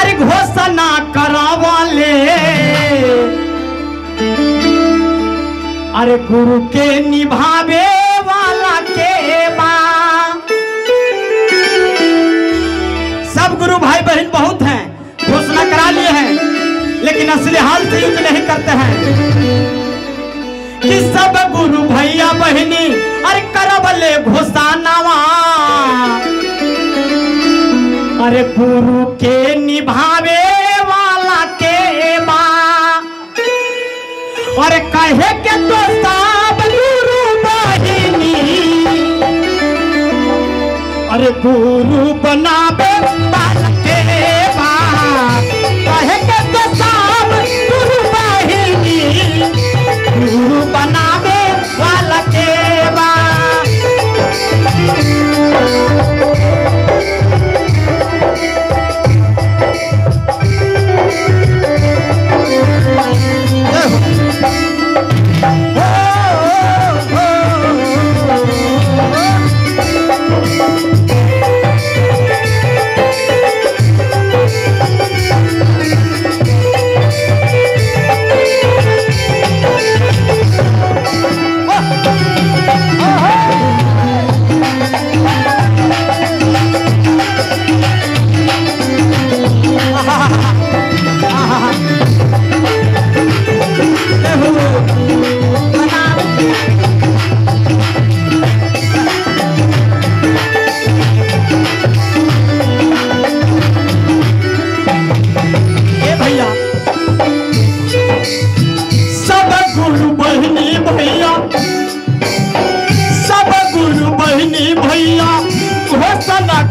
अरे घोषणा करावा ले, अरे गुरु के निभावे वाला के बा। सब गुरु भाई बहन बहुत हैं, घोषणा करा लिए हैं, लेकिन असली हाल से युद्ध नहीं करते हैं कि सब गुरु भैया बहनी अरे करबले घोषणावा, अरे गुरु के निभावे वाला के बा। अरे कहे के तो सब गुरु बहनी अरे गुरु बनावे वाला के बा। कहे के तो सब गुरु बहनी गुरु बनावे वाला के बा।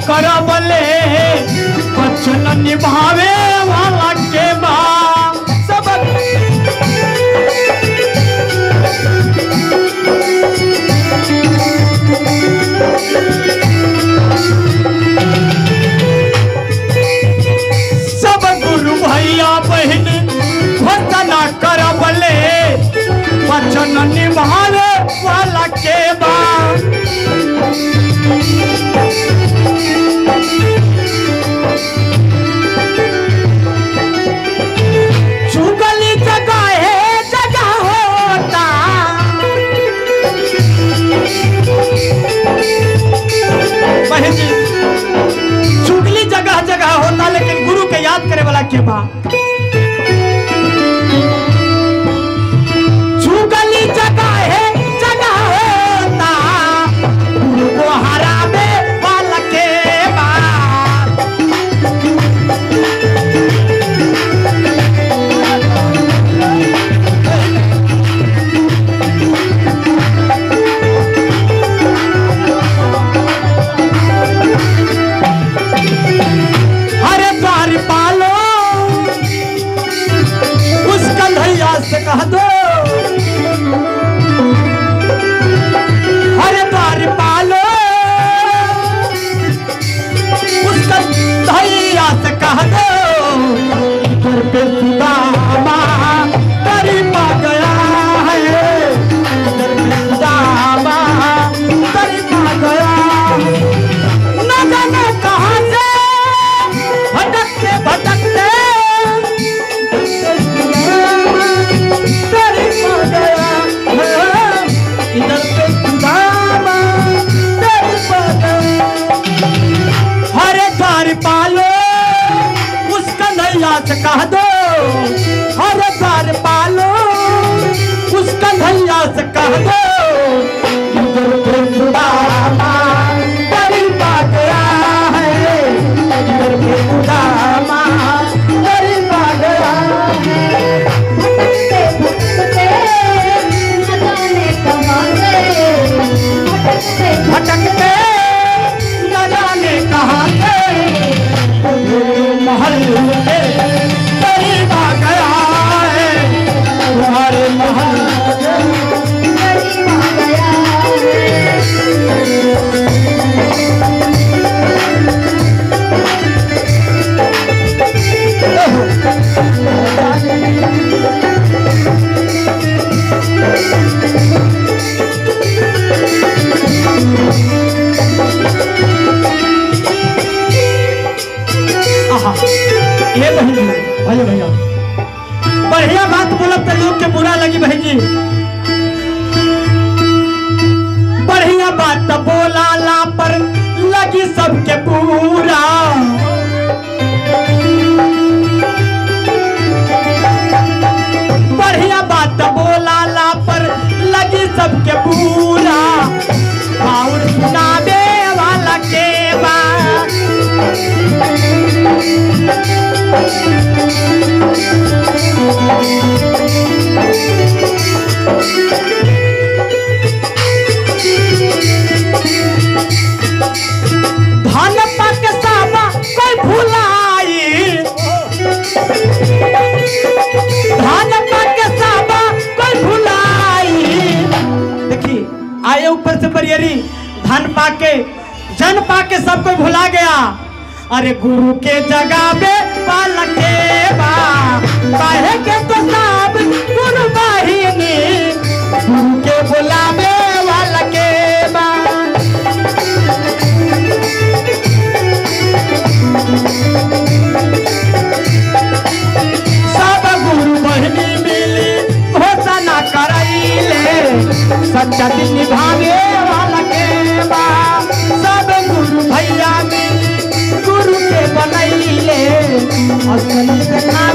करबले वचन निभावे वाला के बा। सब सब गुरु भैया बहन वचन करबले वचन निभावे वाला के बा। चुगली जगह है जगह होता, चुगली जगह जगह होता, लेकिन गुरु के याद करे वाला के बा। चुगली जगह है जगह होता, गुरु को हरावे वाला के बा। अरे द्वारपालो बढ़िया बात बोला ला पर लगी सबके पूरा, बढ़िया बात बोला ला पर लगी सबके पूरा। और सुनावे वाला के आए ऊपर से बरियरी धन पाके जन पाके सब कोई भुला गया। अरे गुरु के जगह पे पालके बा बाहे के तो सब गुरु बाहिनी, गुरु के बुलावे वाला के बा। सब गुरु बहिनी मिली घोषणा कराईले सच्चा दिल निभावे वाला के बा। सब गुरु भैया मिली गुरु के बनाईले असली